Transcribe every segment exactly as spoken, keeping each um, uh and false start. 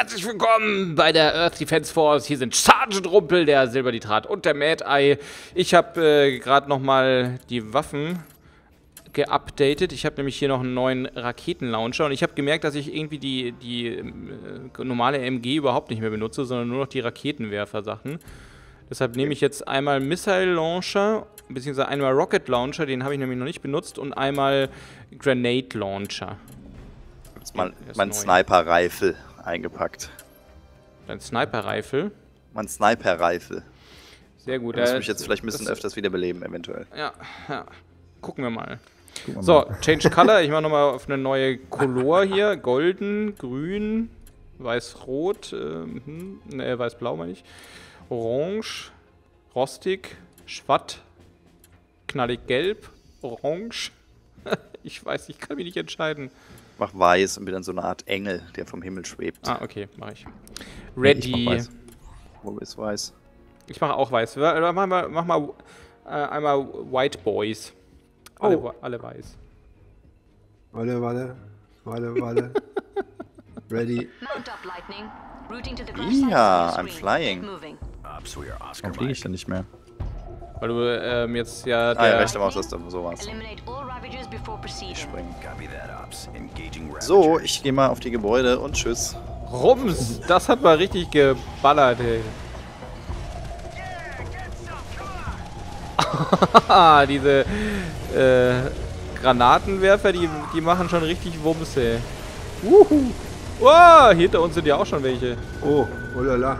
herzlich willkommen bei der Earth Defense Force. Hier sind Sergeant Rumpel, der Silber Nitrat und der Mad-Eye. Ich habe äh, gerade nochmal die Waffen geupdatet. Ich habe nämlich hier noch einen neuen Raketenlauncher und ich habe gemerkt, dass ich irgendwie die, die äh, normale M G überhaupt nicht mehr benutze, sondern nur noch die Raketenwerfer-Sachen. Deshalb nehme ich jetzt einmal Missile Launcher, beziehungsweise einmal Rocket Launcher, den habe ich nämlich noch nicht benutzt, und einmal Grenade Launcher. Jetzt mal mein Sniper-Rifle eingepackt. Dein Sniper-Rifle? Mein Sniper-Rifle. Sehr gut. Da muss ich mich jetzt vielleicht ein bisschen öfters wiederbeleben, eventuell. Ja, ja. Gucken wir mal. Gucken wir so, mal. Change Color. Ich mache nochmal auf eine neue Color hier. Golden, grün, weiß-rot, äh, ne, weiß-blau meine ich. Orange, rostig, schwatt, knallig gelb, orange. Ich weiß, ich kann mich nicht entscheiden. Mach weiß und bin dann so eine Art Engel, der vom Himmel schwebt. Ah, okay, mach ich. Ready. Nee, ich mach weiß. Wo ist weiß? Ich mache auch weiß. Mach mal, mach mal äh, einmal White Boys. Alle, oh. alle weiß. Warte, warte. Warte, warte. Ready. Ja, I'm flying. Warum fliege ich denn nicht mehr? Weil du ähm, jetzt ja. Der ah, ja, rechte Maustaste, sowas. Ich springe. So, ich gehe mal auf die Gebäude und tschüss. Rums, das hat mal richtig geballert, ey. Diese äh, Granatenwerfer, die, die machen schon richtig Wumms, ey. Wuhu. Oh, hinter uns sind ja auch schon welche. Oh, oh la la.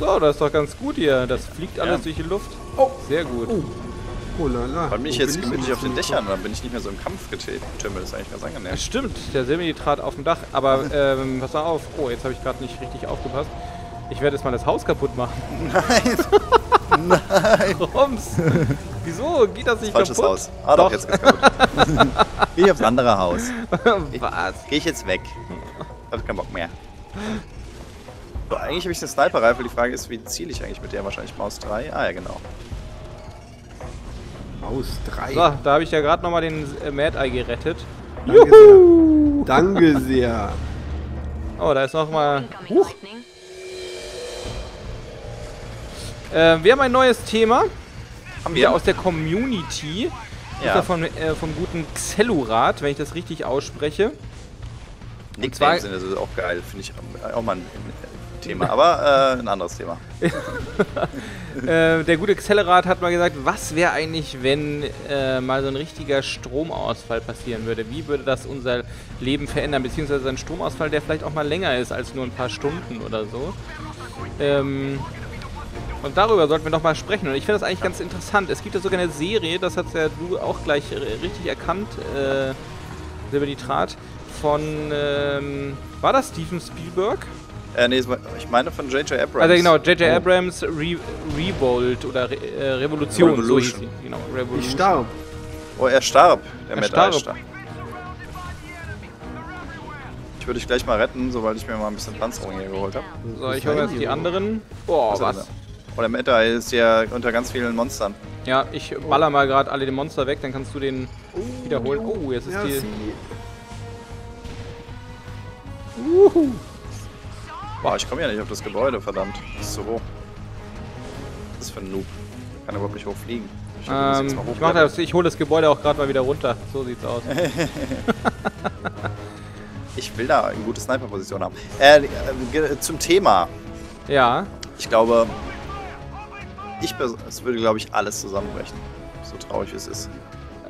So, das ist doch ganz gut hier. Das fliegt alles ja. durch die Luft. Oh. Sehr gut. Oh, oh la la. Bei mir ich jetzt gemütlich auf den Dächern, dann bin ich nicht mehr so im Kampf getümmelt. Das ist eigentlich ganz angenehm. Ja, stimmt, der Silbernitrat auf dem Dach. Aber ähm, pass mal auf. Oh, jetzt habe ich gerade nicht richtig aufgepasst. Ich werde jetzt mal das Haus kaputt machen. Nein. Nein. Rums. Wieso geht das nicht Falsches kaputt? Falsches Haus. Ah doch, doch jetzt geht's kaputt. Geh ich aufs andere Haus. Was? Geh ich jetzt weg. Hab keinen Bock mehr. So, eigentlich habe ich eine Sniper-Rifle. Die Frage ist, wie ziele ich eigentlich mit der? Wahrscheinlich Maus drei. Ah ja, genau. Maus drei. So, da habe ich ja gerade nochmal den äh, Mad-Eye gerettet. Danke Juhu! Sehr. Danke sehr. Oh, da ist nochmal... Huch! Äh, wir haben ein neues Thema. Haben wir aus der Community. Ja. Ist von, äh, vom guten Xelurad, wenn ich das richtig ausspreche. Nicknames sind also auch geil, finde ich auch mal ein Thema, aber äh, ein anderes Thema. äh, der gute Xelurad hat mal gesagt, was wäre eigentlich, wenn äh, mal so ein richtiger Stromausfall passieren würde? Wie würde das unser Leben verändern? Beziehungsweise ein Stromausfall, der vielleicht auch mal länger ist als nur ein paar Stunden oder so. Ähm... Und darüber sollten wir noch mal sprechen. Und ich finde das eigentlich ganz interessant. Es gibt ja sogar eine Serie, das hat ja du auch gleich richtig erkannt, äh, Silber Nitrat, von, ähm, war das Steven Spielberg? Äh, nee, ich meine von J J Abrams. Also genau, J J oh. Abrams Re Revolt oder Re äh, Revolution. Revolution. So genau, Revolution. Ich starb. Oh, er starb. Der Mad-Eye starb. Ich würde dich gleich mal retten, sobald ich mir mal ein bisschen Panzerung hier geholt habe. So, ich hole jetzt die anderen. Boah, was? was? Oh, der Mad-Eye ist ja unter ganz vielen Monstern. Ja, ich baller mal gerade alle den Monster weg, dann kannst du den oh, wiederholen. Oh, jetzt ist ja, die... Uhu. Boah, ich komme ja nicht auf das Gebäude, verdammt. Das ist so hoch. Was ist für ein Noob? Ich kann überhaupt nicht hochfliegen. Ich, ähm, ich, mach das, ich hole das Gebäude auch gerade mal wieder runter. So sieht's aus. Ich will da eine gute Sniper-Position haben. Äh, äh, zum Thema. Ja. Ich glaube... Ich es würde, glaube ich, alles zusammenbrechen. So traurig wie es ist.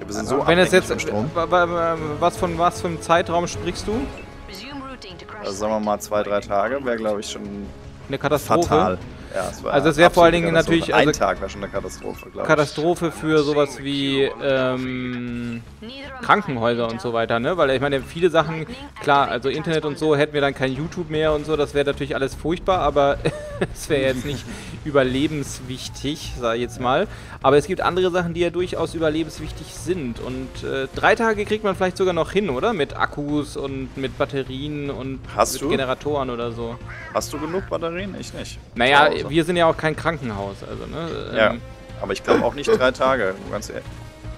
Wir sind so Wenn es jetzt vom Strom. Was von was für einem Zeitraum sprichst du? Also sagen wir mal zwei, drei Tage wäre, glaube ich, schon eine Katastrophe. Fatal. Ja, es war also das wäre vor allen Dingen natürlich also ein Tag war schon eine Katastrophe, glaube ich. Katastrophe für sowas wie ähm, Krankenhäuser und so weiter, ne? Weil ich meine viele Sachen, klar, also Internet und so hätten wir dann kein YouTube mehr und so, das wäre natürlich alles furchtbar, aber es wäre jetzt nicht überlebenswichtig, sag ich jetzt mal. Aber es gibt andere Sachen, die ja durchaus überlebenswichtig sind. Und äh, drei Tage kriegt man vielleicht sogar noch hin, oder? Mit Akkus und mit Batterien und Hast mit du? Generatoren oder so. Hast du genug Batterien? Ich nicht. Naja, ich wir sind ja auch kein Krankenhaus, also ne? Ähm, ja, aber ich glaube auch nicht drei Tage, ganz ehrlich.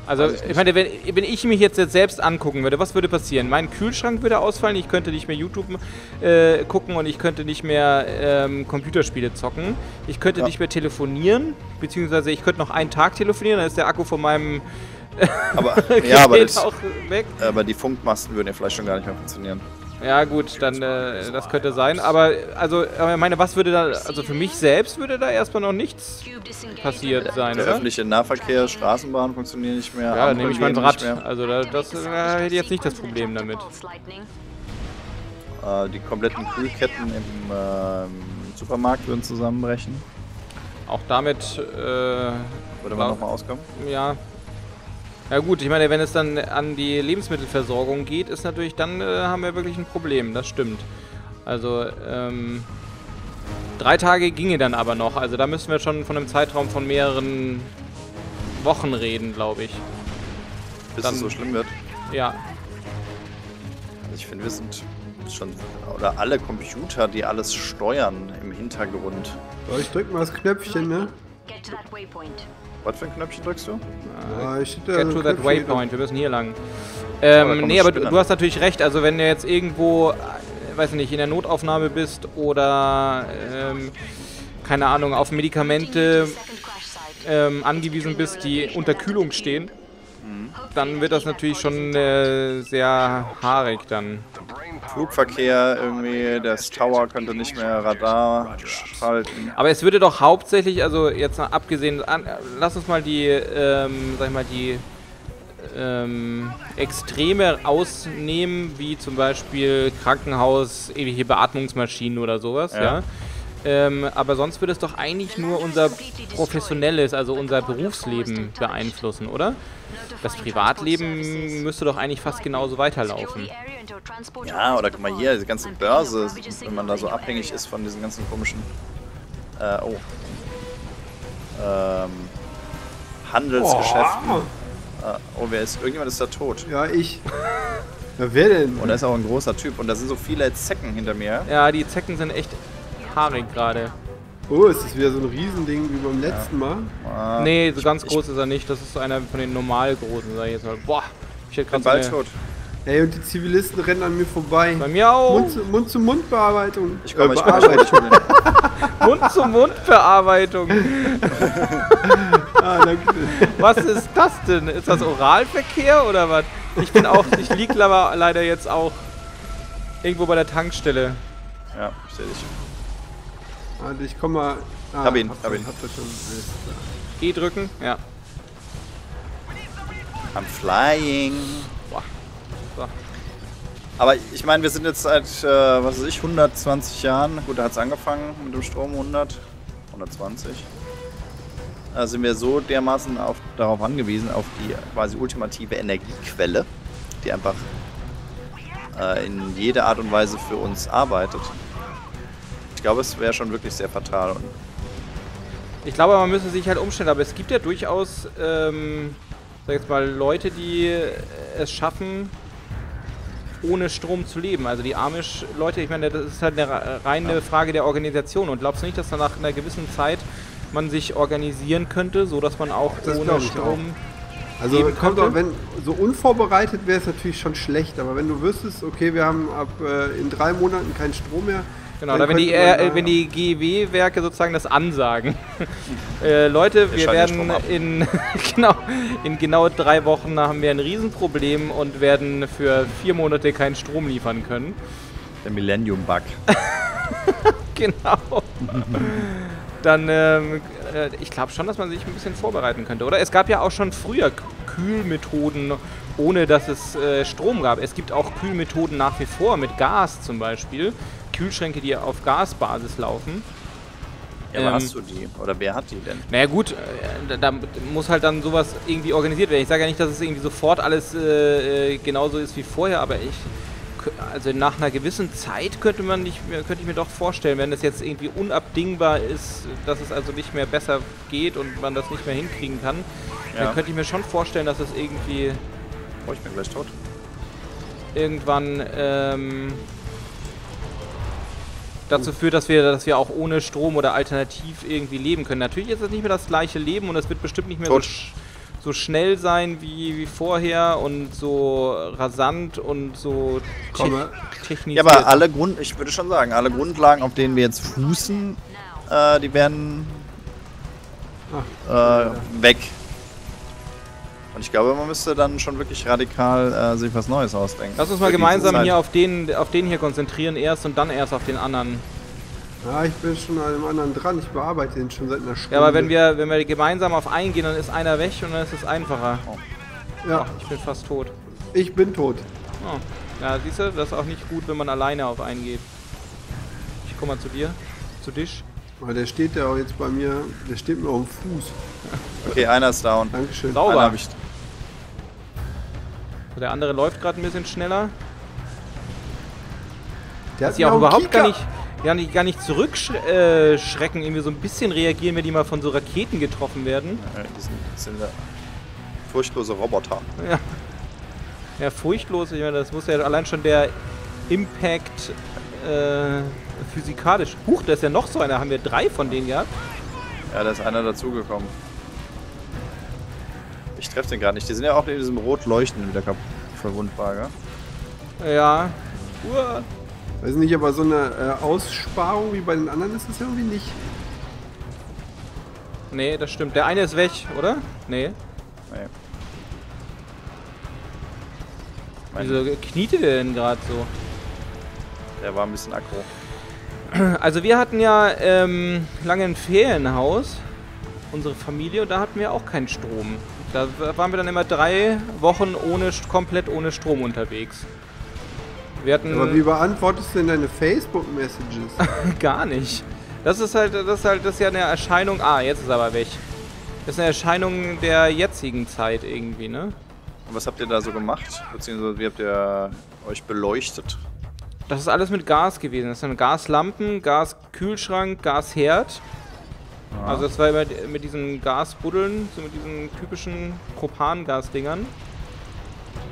Also, also ich, ich meine, wenn, wenn ich mich jetzt, jetzt selbst angucken würde, was würde passieren? Mein Kühlschrank würde ausfallen, ich könnte nicht mehr YouTube äh, gucken und ich könnte nicht mehr ähm, Computerspiele zocken. Ich könnte ja. nicht mehr telefonieren, beziehungsweise ich könnte noch einen Tag telefonieren, dann ist der Akku von meinem aber, ja, aber das, auch weg. Aber die Funkmasten würden ja vielleicht schon gar nicht mehr funktionieren. Ja gut, dann äh, das könnte sein, aber also ich meine, was würde da, also für mich selbst würde da erstmal noch nichts passiert sein, oder? Der öffentliche Nahverkehr, Straßenbahn funktionieren nicht mehr. Ja, dann nehme ich mein Rad, also da, das da hätte ich jetzt nicht das Problem damit. Äh, die kompletten Kühlketten im äh, Supermarkt würden zusammenbrechen. Auch damit äh, würde man nochmal auskommen? Ja. Ja gut, ich meine, wenn es dann an die Lebensmittelversorgung geht, ist natürlich, dann äh, haben wir wirklich ein Problem, das stimmt. Also, ähm, drei Tage ginge dann aber noch, also da müssen wir schon von einem Zeitraum von mehreren Wochen reden, glaube ich. Bis dann, es so schlimm wird? Ja. Also ich finde, wir sind schon, oder alle Computer, die alles steuern im Hintergrund. Ich drück mal das Knöpfchen, ne? Get to that waypoint. Was für ein Knöpfchen drückst du? Ja, ich get to that waypoint, wir müssen hier lang. Ähm, oh, nee, aber du, du hast natürlich recht, also wenn du jetzt irgendwo, weiß nicht, in der Notaufnahme bist oder, ähm, keine Ahnung, auf Medikamente ähm, angewiesen bist, die unter Kühlung stehen, mhm. dann wird das natürlich schon äh, sehr haarig dann. Flugverkehr irgendwie, das Tower könnte nicht mehr Radar schalten. Aber es würde doch hauptsächlich, also jetzt mal abgesehen, an, lass uns mal die, ähm, sag ich mal, die ähm, Extreme ausnehmen, wie zum Beispiel Krankenhaus, ewige Beatmungsmaschinen oder sowas, ja. ja? Ähm, aber sonst würde es doch eigentlich nur unser professionelles, also unser Berufsleben beeinflussen, oder? Das Privatleben müsste doch eigentlich fast genauso weiterlaufen. Ja, oder guck mal hier, diese ganze Börse, wenn man da so abhängig ist von diesen ganzen komischen äh, oh. ähm, Handelsgeschäften. Oh. Äh, oh, wer ist? Irgendjemand ist da tot. Ja, ich. Na, wer denn? Und da ist auch ein großer Typ und da sind so viele Zecken hinter mir. Ja, die Zecken sind echt haarig gerade. Oh, ist das wieder so ein Riesending wie beim letzten ja. Mal? Nee, so ganz ich, groß ich, ist er nicht. Das ist so einer von den normal großen, sag ich jetzt mal. Boah, ich hätte gerade so bald tot. Ey, und die Zivilisten rennen an mir vorbei. Bei mir auch. Mund-zu-Mund-Bearbeitung. Ich komme, äh, ich komme, ich komme. Mund-zu-Mund-Bearbeitung. ah, danke. Was ist das denn? Ist das Oralverkehr oder was? Ich bin auch, ich lieg leider jetzt auch irgendwo bei der Tankstelle. Ja, ich seh dich. Also ich komme mal. Ah, hab ihn, hab, hab ihn. Habt ihr schon. E drücken, ja. I'm flying. Boah. So. Aber ich meine, wir sind jetzt seit, äh, was weiß ich, hundertzwanzig Jahren. Gut, da hat es angefangen mit dem Strom, hundert, hundertzwanzig. Da sind wir so dermaßen auf, darauf angewiesen, auf die quasi ultimative Energiequelle, die einfach äh, in jeder Art und Weise für uns arbeitet. Ich glaube, es wäre schon wirklich sehr fatal. Und ich glaube, man müsste sich halt umstellen, aber es gibt ja durchaus, ähm, sag jetzt mal, Leute, die es schaffen, ohne Strom zu leben. Also die Amish-Leute, ich meine, das ist halt eine reine ja. Frage der Organisation. Und glaubst du nicht, dass dann nach einer gewissen Zeit man sich organisieren könnte, so dass man auch das ohne Strom auch. Also leben kommt könnte? Auch, wenn so unvorbereitet wäre es natürlich schon schlecht. Aber wenn du wüsstest, okay, wir haben ab äh, in drei Monaten keinen Strom mehr. Genau, oder wenn die, äh, wenn die G W-Werke sozusagen das ansagen. äh, Leute, wir, wir werden in, genau, in genau drei Wochen haben wir ein Riesenproblem und werden für vier Monate keinen Strom liefern können. Der Millennium-Bug. genau. Dann, ähm, ich glaube schon, dass man sich ein bisschen vorbereiten könnte, oder? Es gab ja auch schon früher Kühlmethoden, ohne dass es äh, Strom gab. Es gibt auch Kühlmethoden nach wie vor, mit Gas zum Beispiel. Kühlschränke, die auf Gasbasis laufen. Ja, aber ähm, hast du die? Oder wer hat die denn? Naja gut, äh, da, da muss halt dann sowas irgendwie organisiert werden. Ich sage ja nicht, dass es irgendwie sofort alles äh, genauso ist wie vorher, aber ich, also nach einer gewissen Zeit könnte man nicht, könnte ich mir doch vorstellen, wenn das jetzt irgendwie unabdingbar ist, dass es also nicht mehr besser geht und man das nicht mehr hinkriegen kann, ja. dann könnte ich mir schon vorstellen, dass es irgendwie... Oh, ich bin gleich tot. Irgendwann, ähm... dazu führt, dass wir, dass wir auch ohne Strom oder alternativ irgendwie leben können. Natürlich ist das nicht mehr das gleiche Leben und es wird bestimmt nicht mehr so, so schnell sein wie, wie vorher und so rasant und so te technisch. Ja, aber alle Grund, ich würde schon sagen, alle Grundlagen, auf denen wir jetzt fußen, äh, die werden äh, weg. Und ich glaube, man müsste dann schon wirklich radikal äh, sich was Neues ausdenken. Lass uns mal gemeinsam hier auf den, auf den hier konzentrieren erst und dann erst auf den anderen. Ja, ich bin schon an dem anderen dran. Ich bearbeite den schon seit einer Stunde. Ja, aber wenn wir, wenn wir gemeinsam auf einen gehen, dann ist einer weg und dann ist es einfacher. Oh. Ja. Ach, ich bin fast tot. Ich bin tot. Oh. Ja, siehst du, das ist auch nicht gut, wenn man alleine auf einen geht. Ich komm mal zu dir, zu dich. Aber der steht ja auch jetzt bei mir, der steht mir auf dem Fuß. Okay, einer ist down. Dankeschön. Sauber. Hab ich. Der andere läuft gerade ein bisschen schneller. Der hat sich auch überhaupt gar nicht, gar nicht, gar nicht zurückschrecken, irgendwie so ein bisschen reagieren, wenn die mal von so Raketen getroffen werden. Ja, die sind, das sind furchtlose Roboter. Ja, ja, furchtlos, ich meine, das muss ja allein schon der Impact äh, physikalisch. Huch, da ist ja noch so einer, haben wir drei von denen gehabt. Ja, da ist einer dazugekommen. Ich treffe den gerade nicht. Die sind ja auch in diesem rot leuchtenden wieder verwundbar, gell? Ja. Uah. Weiß nicht, aber so eine äh, Aussparung wie bei den anderen ist das irgendwie nicht. Nee, das stimmt. Der eine ist weg, oder? Nee. Nee. Wieso kniete der denn gerade so? Der war ein bisschen aggro. Also wir hatten ja ähm, lange ein Ferienhaus, unsere Familie, und da hatten wir auch keinen Strom. Da waren wir dann immer drei Wochen ohne, komplett ohne Strom unterwegs. Wir hatten Aber wie beantwortest du denn deine Facebook-Messages? Gar nicht. Das ist halt, das ist halt, das ist ja eine Erscheinung. Ah, jetzt ist aber weg. Das ist eine Erscheinung der jetzigen Zeit irgendwie, ne? Und was habt ihr da so gemacht? Beziehungsweise wie habt ihr euch beleuchtet? Das ist alles mit Gas gewesen. Das sind Gaslampen, Gaskühlschrank, Gasherd. Ah. Also das war immer mit diesen Gasbuddeln, so mit diesen typischen Propangas-Dingern.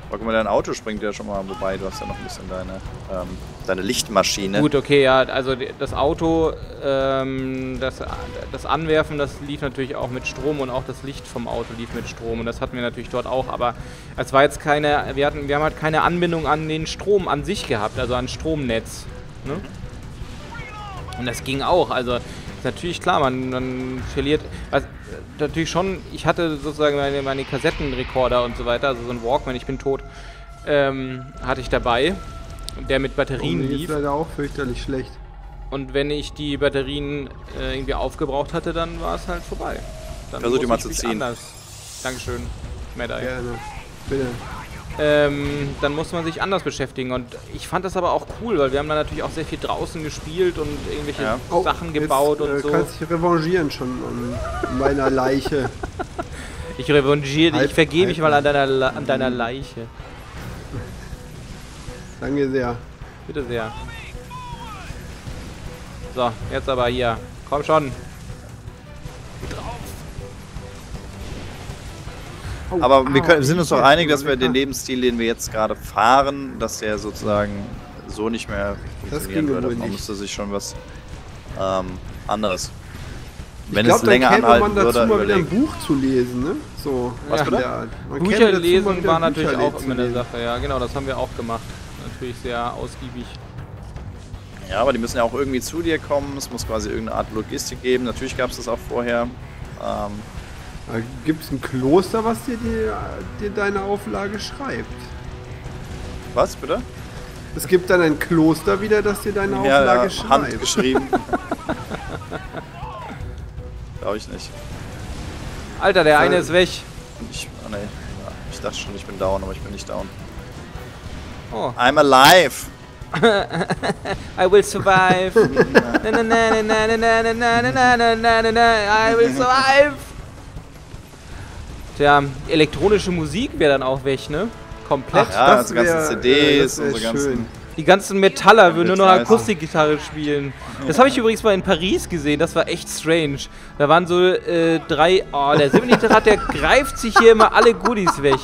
Aber guck mal, dein Auto springt ja schon mal, wobei du hast ja noch ein bisschen deine, ähm, deine Lichtmaschine. Gut, okay, ja, also das Auto, ähm, das, das Anwerfen, das lief natürlich auch mit Strom und auch das Licht vom Auto lief mit Strom und das hatten wir natürlich dort auch, aber es war jetzt keine, wir hatten, wir haben halt keine Anbindung an den Strom an sich gehabt, also an Stromnetz, ne? Und das ging auch, also natürlich klar, man, man verliert, also natürlich schon, ich hatte sozusagen meine, meine Kassettenrekorder und so weiter, also so ein Walkman, ich bin tot, ähm, hatte ich dabei, der mit Batterien lief. Die ist leider auch fürchterlich schlecht. Und wenn ich die Batterien äh, irgendwie aufgebraucht hatte, dann war es halt vorbei. Dann versuch die mal zu ziehen. Anders. Dankeschön, Mad-Eye. Gerne, bitte. Ähm, dann muss man sich anders beschäftigen und ich fand das aber auch cool, weil wir haben da natürlich auch sehr viel draußen gespielt und irgendwelche ja. oh, Sachen gebaut jetzt, und äh, so. Du kannst dich revanchieren schon an meiner Leiche. Ich revanchiere dich, ich vergebe mich mal an deiner, Le an deiner Leiche. Danke sehr. Bitte sehr. So, jetzt aber hier. Komm schon. Aber wir können, sind uns doch einig, dass wir den Lebensstil, den wir jetzt gerade fahren, dass der sozusagen so nicht mehr funktionieren würde. Man müsste sich schon was ähm, anderes. Wenn es länger anhalten würde, dann überlegen. Ich glaube, man dazu mal wieder ein Buch zu lesen, ne? So, was ja. Bitte? Man Bücher lesen war natürlich auch immer eine Sache, ja genau, das haben wir auch gemacht. Natürlich sehr ausgiebig. Ja, aber die müssen ja auch irgendwie zu dir kommen, es muss quasi irgendeine Art Logistik geben. Natürlich gab es das auch vorher. Ähm, Gibt es ein Kloster, was dir, die, dir deine Auflage schreibt? Was, bitte? Es gibt dann ein Kloster wieder, das dir deine ja, Auflage ja, schreibt. Handgeschrieben. Glaube ich nicht. Alter, der eine äh, ist weg. Ich, oh nee, ja, ich dachte schon, ich bin down, aber ich bin nicht down. Oh. I'm alive. I will survive. na, na, na, na, na, na, na, na, na, na, na, I will survive. Tja, elektronische Musik wäre dann auch weg, ne? Komplett. Ach, ja, das die ganzen C Ds, ja, unsere ganzen... Die ganzen Metaller würden nur noch Akustikgitarre spielen. Das habe ich übrigens mal in Paris gesehen, das war echt strange. Da waren so äh, drei... Oh, der Silber Nitrat, der greift sich hier immer alle Goodies weg.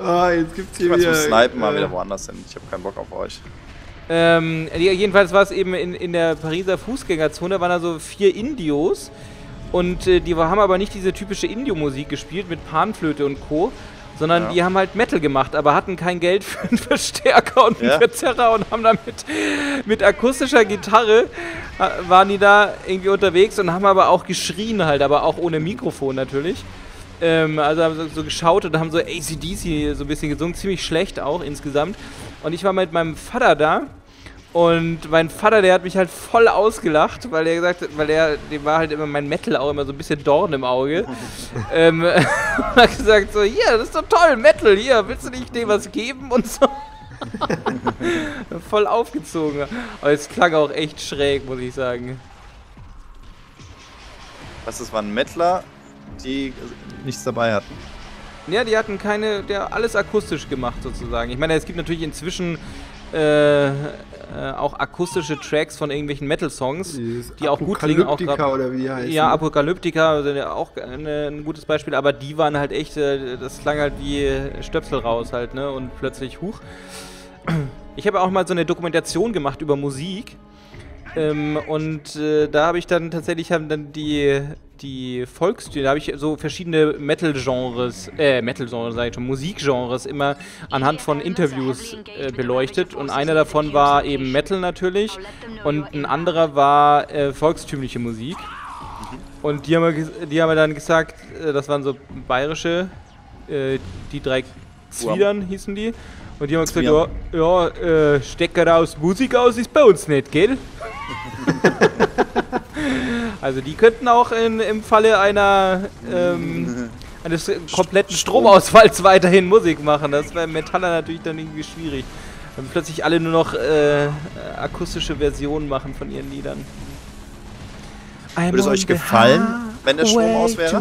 Oh, jetzt gibt's hier ich wieder... Ich muss snipen äh, mal wieder woanders hin, ich habe keinen Bock auf euch. Ähm, jedenfalls war es eben in, in der Pariser Fußgängerzone, da waren da so vier Indios. Und äh, die haben aber nicht diese typische Indie-Musik gespielt mit Panflöte und Co., sondern ja. die haben halt Metal gemacht, aber hatten kein Geld für einen Verstärker und einen ja. Verzerrer und haben dann mit, mit akustischer Gitarre waren die da irgendwie unterwegs und haben aber auch geschrien halt, aber auch ohne Mikrofon natürlich. Ähm, also haben so, so geschaut und haben so A C D C so ein bisschen gesungen, ziemlich schlecht auch insgesamt. Und ich war mit meinem Vater da und mein Vater, der hat mich halt voll ausgelacht, weil er gesagt hat, weil er, dem war halt immer mein Metal auch immer so ein bisschen Dorn im Auge. ähm, und hat gesagt so, hier, das ist doch toll, Metal, hier, willst du nicht dem was geben und so. Voll aufgezogen. Aber es klang auch echt schräg, muss ich sagen. Was, das waren Metaler, die nichts dabei hatten? Ja, die hatten keine, der alles akustisch gemacht sozusagen. Ich meine, es gibt natürlich inzwischen äh, äh, auch akustische Tracks von irgendwelchen Metal-Songs, die auch gut klingen. Apokalyptica oder wie die heißen. Ja, Apokalyptica, also auch eine, ein gutes Beispiel, aber die waren halt echt, das klang halt wie Stöpsel raus halt, ne, und plötzlich huch. Ich habe auch mal so eine Dokumentation gemacht über Musik ähm, und äh, da habe ich dann tatsächlich haben dann die, die Volksstile, da habe ich so verschiedene Metal-Genres, äh, Metal-Genres sage ich schon, Musikgenres immer anhand von Interviews äh, beleuchtet und einer davon war eben Metal natürlich und ein anderer war äh, volkstümliche Musik und die haben wir, die haben wir dann gesagt, äh, das waren so bayerische, äh, die drei Zwiedern hießen die. Und die haben gesagt, ja, ja äh, Stecker aus, Musik aus ist bei uns nicht, gell? Also die könnten auch in, im Falle einer ähm, eines kompletten Strom. Stromausfalls weiterhin Musik machen. Das wäre Metaller natürlich dann irgendwie schwierig. Wenn plötzlich alle nur noch äh, akustische Versionen machen von ihren Liedern. Würde es euch gefallen, wenn der Strom aus wäre?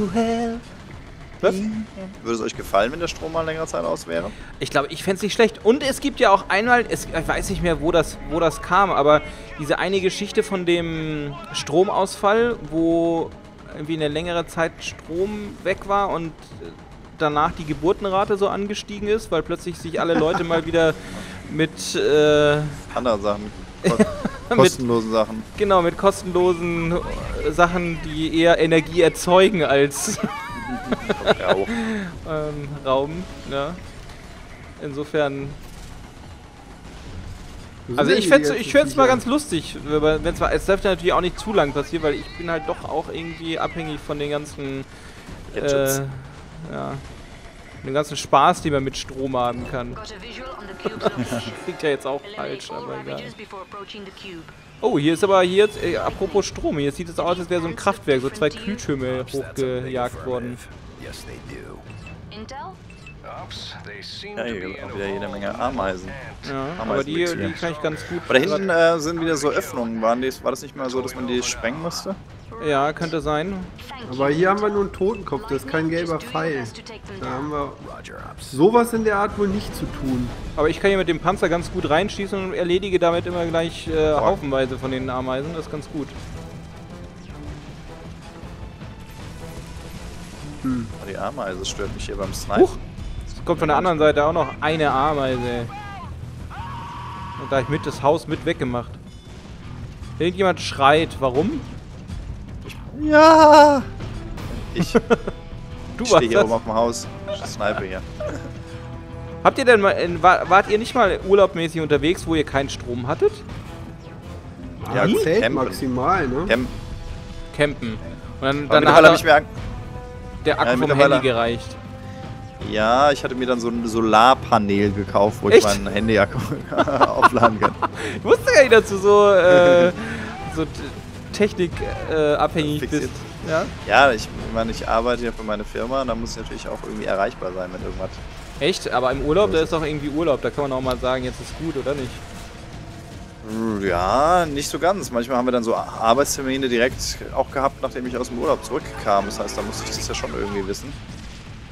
Was? Würde es euch gefallen, wenn der Strom mal längere Zeit aus wäre? Ich glaube, ich fände es nicht schlecht. Und es gibt ja auch einmal, es, ich weiß nicht mehr, wo das, wo das kam, aber diese eine Geschichte von dem Stromausfall, wo irgendwie eine längere Zeit Strom weg war und danach die Geburtenrate so angestiegen ist, weil plötzlich sich alle Leute mal wieder mit äh, anderen Sachen, kost kostenlosen mit, Sachen. Genau, mit kostenlosen Sachen, die eher Energie erzeugen als ja, auch. ähm, Raum, ja. Insofern. Also ich fände ich es mal ganz lustig, wenn es mal, es darf natürlich auch nicht zu lang passieren, weil ich bin halt doch auch irgendwie abhängig von den ganzen, äh, ja, den ganzen Spaß, den man mit Strom haben kann. Klingt ja jetzt auch falsch, aber egal. Oh, hier ist aber, hier jetzt, äh, apropos Strom, hier sieht es aus, als wäre so ein Kraftwerk, so zwei Kühltürme hochgejagt worden. Ja, hier gibt auch wieder jede Menge Ameisen. Ja, Ameisen aber die, die kann ich ganz gut... Aber da hinten äh, sind wieder so Öffnungen, waren die, war das nicht mal so, dass man die sprengen musste? Ja, könnte sein. Aber hier haben wir nur einen Totenkopf, das ist kein gelber Pfeil. Da haben wir sowas in der Art wohl nicht zu tun. Aber ich kann hier mit dem Panzer ganz gut reinschießen und erledige damit immer gleich äh, haufenweise von den Ameisen, das ist ganz gut. Hm. Die Ameise stört mich hier beim Sniper. Huch! Es kommt von der anderen Seite auch noch eine Ameise. Und da habe ich mit das Haus mit weggemacht. Irgendjemand schreit, warum? Ja! Ich, du ich stehe hier das? oben auf dem Haus. Ich snipe hier. Habt ihr denn mal, wart ihr nicht mal urlaubmäßig unterwegs, wo ihr keinen Strom hattet? Ja, gut, Campen. Maximal, ne? Campen. Campen. Und dann, dann hat er, ich mir der Akku ja, vom Handy gereicht. Ja, ich hatte mir dann so ein Solarpanel gekauft, wo Echt? ich mein Handy aufladen kann. Ich wusste gar nicht, dass du so, äh, so Technik äh, abhängig Fixiert. bist. Ja, ja ich, ich meine, ich arbeite ja für meine Firma und da muss ich natürlich auch irgendwie erreichbar sein mit irgendwas. Echt? Aber im Urlaub, da ist doch irgendwie Urlaub, da kann man auch mal sagen, jetzt ist gut, oder nicht? Ja, nicht so ganz. Manchmal haben wir dann so Arbeitstermine direkt auch gehabt, nachdem ich aus dem Urlaub zurückkam. Das heißt, da musste ich das ja schon irgendwie wissen,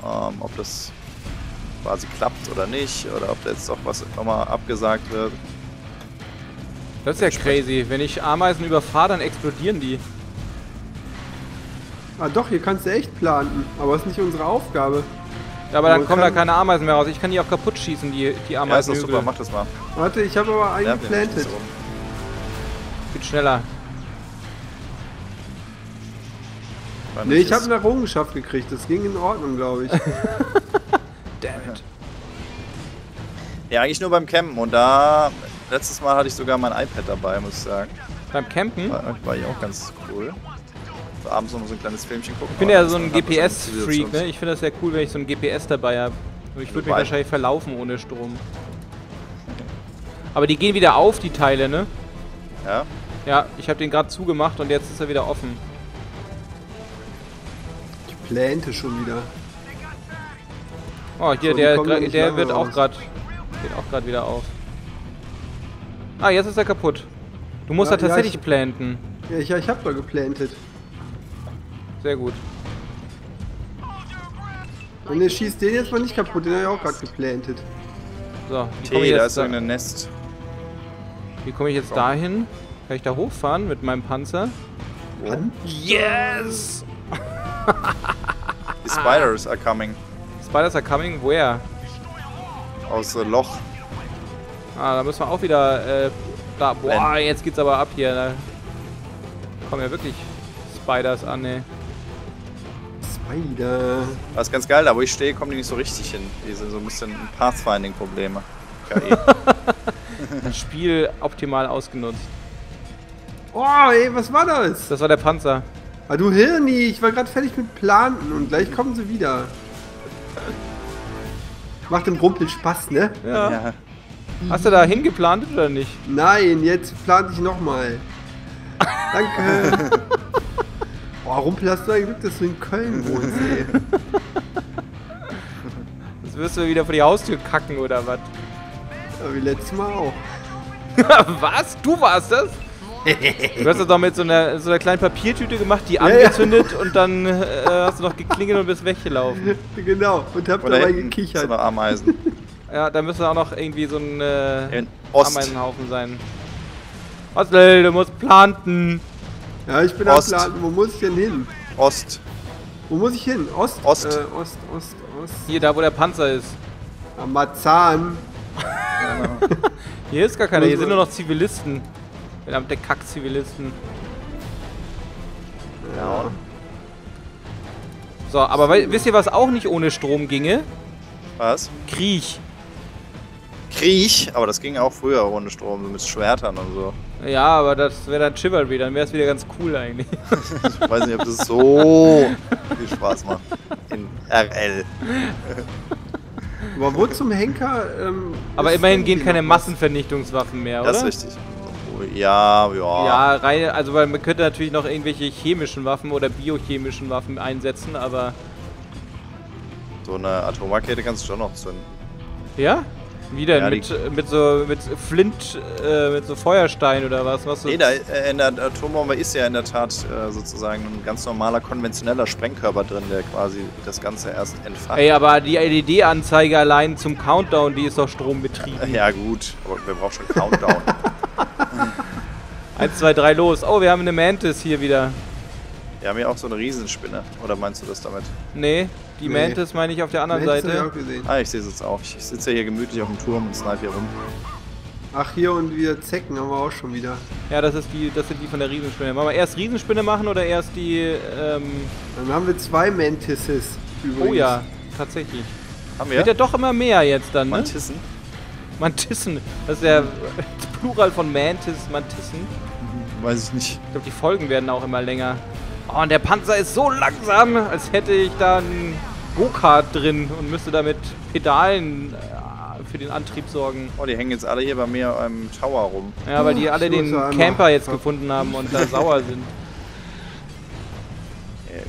ähm, ob das quasi klappt oder nicht oder ob da jetzt auch was nochmal abgesagt wird. Das ist ja crazy. Wenn ich Ameisen überfahre, dann explodieren die. Ah doch, hier kannst du echt planten. Aber das ist nicht unsere Aufgabe. Ja, aber dann kommen da keine Ameisen mehr raus. Ich kann die auch kaputt schießen, die, die Ameisen. Ja, ist doch super. Mach das mal. Warte, ich habe aber einen geplantet. Geht schneller. Nee, ich habe eine Errungenschaft gekriegt. Das ging in Ordnung, glaube ich. Damn it. Ja, eigentlich nur beim Campen. Und da... Letztes Mal hatte ich sogar mein iPad dabei, muss ich sagen. Beim Campen? War, war ich auch ganz cool. So abends noch so ein kleines Filmchen gucken. Ich bin ja so ein G P S-Freak, ne? Ich finde das sehr cool, wenn ich so ein G P S dabei habe. Ich würde mich wahrscheinlich verlaufen ohne Strom. Aber die gehen wieder auf, die Teile, ne? Ja. Ja, ich habe den gerade zugemacht und jetzt ist er wieder offen. Ich plante schon wieder. Oh, hier, so, der, der, der wird auch gerade geht auch gerade wieder auf. Ah, jetzt ist er kaputt. Du musst ja, da tatsächlich ja, ich, planten. Ja, ich, ich hab da geplantet. Sehr gut. Und er schießt den jetzt mal nicht kaputt, den hab ich auch gerade geplantet. So, wie komme ich jetzt da? Ist da ein Nest. Wie komme ich jetzt dahin? Kann ich da hochfahren mit meinem Panzer? Oh. Yes! The spiders are coming. Spiders are coming where? Aus dem Loch. Ah, da müssen wir auch wieder, äh, da, boah, jetzt geht's aber ab hier, da kommen ja wirklich Spiders an, ey. Spider. Das ist ganz geil, da wo ich stehe, kommen die nicht so richtig hin. Die sind so ein bisschen Pathfinding-Probleme. Das Spiel optimal ausgenutzt. Oh, ey, was war das? Das war der Panzer. Ah, du Hirni, ich war gerade fertig mit Planten und gleich kommen sie wieder. Macht dem Rumpel Spaß, ne? Ja. Ja. Hast du da hingeplantet oder nicht? Nein, jetzt plante ich nochmal. Danke. Boah, Rumpel, hast du ein Glück, dass du in Köln wohnst, ey. Jetzt wirst du wieder vor die Haustür kacken, oder was? Ja, wie letztes Mal auch. Was? Du warst das? Du hast das doch mit so einer, so einer kleinen Papiertüte gemacht, die ja, angezündet ja. und dann äh, hast du noch geklingelt und bist weggelaufen. Genau, und hab oder dabei gekichert. So eine Ameisen. Ja, da müsste auch noch irgendwie so ein äh, Ameisenhaufen sein. Ostel, du musst planten. Ja, ich bin am Planten. Wo muss ich denn hin? Ost. Wo muss ich hin? Ost? Ost. Äh, Ost, Ost, Ost. Hier, da wo der Panzer ist. Amazan. Genau. Hier ist gar keiner, hier sind nur noch Zivilisten. Verdammte Kack-Zivilisten. Ja. So, aber we wisst ihr, was auch nicht ohne Strom ginge? Was? Krieg. Krieg? Aber das ging auch früher ohne Strom, so mit Schwertern und so. Ja, aber das wäre dann Chivalry, dann wäre es wieder ganz cool eigentlich. Ich weiß nicht, ob das so viel Spaß macht. In R L. Aber wo zum Henker... Ähm, aber immerhin gehen keine Massenvernichtungswaffen mehr, oder? Das ist richtig. Ja, ja. Ja, rein, also weil man könnte natürlich noch irgendwelche chemischen Waffen oder biochemischen Waffen einsetzen, aber... So eine Atomrakete kannst du schon noch zünden. Ja? Wie denn? Ja, mit, mit so mit Flint, äh, mit so Feuerstein oder was? was nee, da, in der Atombombe ist ja in der Tat äh, sozusagen ein ganz normaler, konventioneller Sprengkörper drin, der quasi das Ganze erst entfacht. Ey, aber die L E D-Anzeige allein zum Countdown, die ist doch strombetrieben. Ja, ja gut, aber wir brauchen schon Countdown. eins, zwei, drei, los. Oh, wir haben eine Mantis hier wieder. Wir haben ja auch so eine Riesenspinne. Oder meinst du das damit? Nee. Die nee. Mantis meine ich auf der anderen Mantis Seite. Ich ah, ich sehe es jetzt auch. Ich sitze ja hier gemütlich auf dem Turm und snipe hier rum. Ach, hier und wieder Zecken haben wir auch schon wieder. Ja, das ist die, das sind die von der Riesenspinne. Wollen wir erst Riesenspinne machen oder erst die, ähm... Dann haben wir zwei Mantises übrigens. Oh ja, tatsächlich. Haben wir? Wird ja doch immer mehr jetzt dann, ne? Mantissen? Mantissen. Das ist ja das Plural von Mantis, Mantissen. Weiß ich nicht. Ich glaube, die Folgen werden auch immer länger. Oh, und der Panzer ist so langsam, als hätte ich da einen Go-Kart drin und müsste da mit Pedalen äh, für den Antrieb sorgen. Oh, die hängen jetzt alle hier bei mir am Tower rum. Ja, weil die oh, alle den Camper jetzt gefunden haben und da sauer sind. Ey,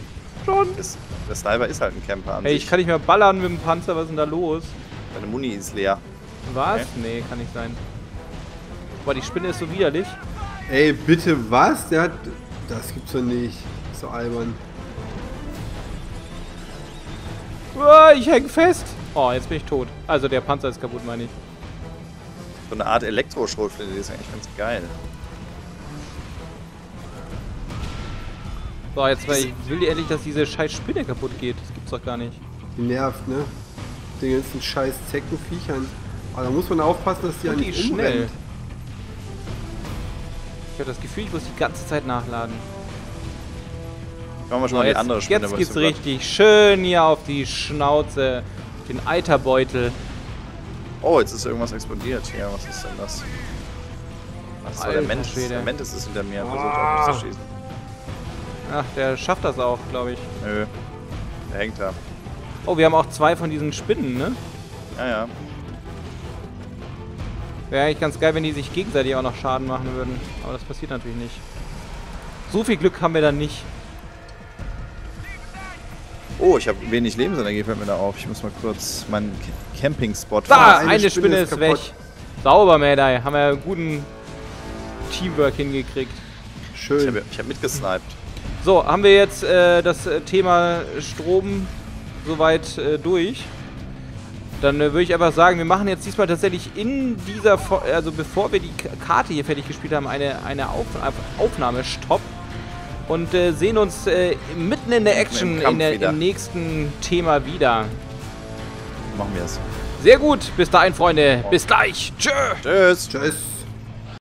schon. Das, der Sniper ist halt ein Camper an Ey, sich. Ich kann nicht mehr ballern mit dem Panzer, was ist denn da los? Deine Muni ist leer. Was? Okay. Nee, kann nicht sein. Boah, die Spinne ist so widerlich. Ey, bitte was? Der hat... Das gibt's doch nicht. So albern. Oh, ich häng fest. Oh, jetzt bin ich tot. Also der Panzer ist kaputt, meine ich. So eine Art Elektroschrotflinte, die ist eigentlich ganz geil. So, jetzt weil ich will endlich, dass diese scheiß Spinne kaputt geht. Das gibt's doch gar nicht. Die nervt, ne? Den ganzen scheiß Zeckenviechern. Aber da muss man aufpassen, dass die an die schnell. Ich habe das Gefühl, ich muss die ganze Zeit nachladen. Machen wir schon mal die andere Spinne. Jetzt geht's richtig schön hier auf die Schnauze, den Eiterbeutel. Oh, jetzt ist irgendwas explodiert hier. Ja, was ist denn das? Ach so, der Mensch, der Mensch ist hinter mir. Versucht auch nicht zu schießen. Ach, der schafft das auch, glaube ich. Nö. Der hängt da. Oh, wir haben auch zwei von diesen Spinnen, ne? Ja, ja. Wäre eigentlich ganz geil, wenn die sich gegenseitig auch noch Schaden machen würden. Aber das passiert natürlich nicht. So viel Glück haben wir dann nicht. Oh, ich habe wenig Lebensenergie, fällt mir da auf. Ich muss mal kurz meinen Camping-Spot... Da, eine, eine Spinne, Spinne ist, ist weg. Sauber, Mad-Eye. Haben wir einen guten Teamwork hingekriegt. Schön. Ich habe hab mitgesniped. So, haben wir jetzt äh, das Thema Strom soweit äh, durch. Dann äh, würde ich einfach sagen, wir machen jetzt diesmal tatsächlich in dieser... Fo also bevor wir die Karte hier fertig gespielt haben, eine, eine Auf Aufnahmestopp. Und äh, sehen uns äh, mitten in der Action in der, im nächsten Thema wieder. Machen wir es. Sehr gut. Bis dahin, Freunde. Bis gleich. Tschö. Tschüss. Tschüss.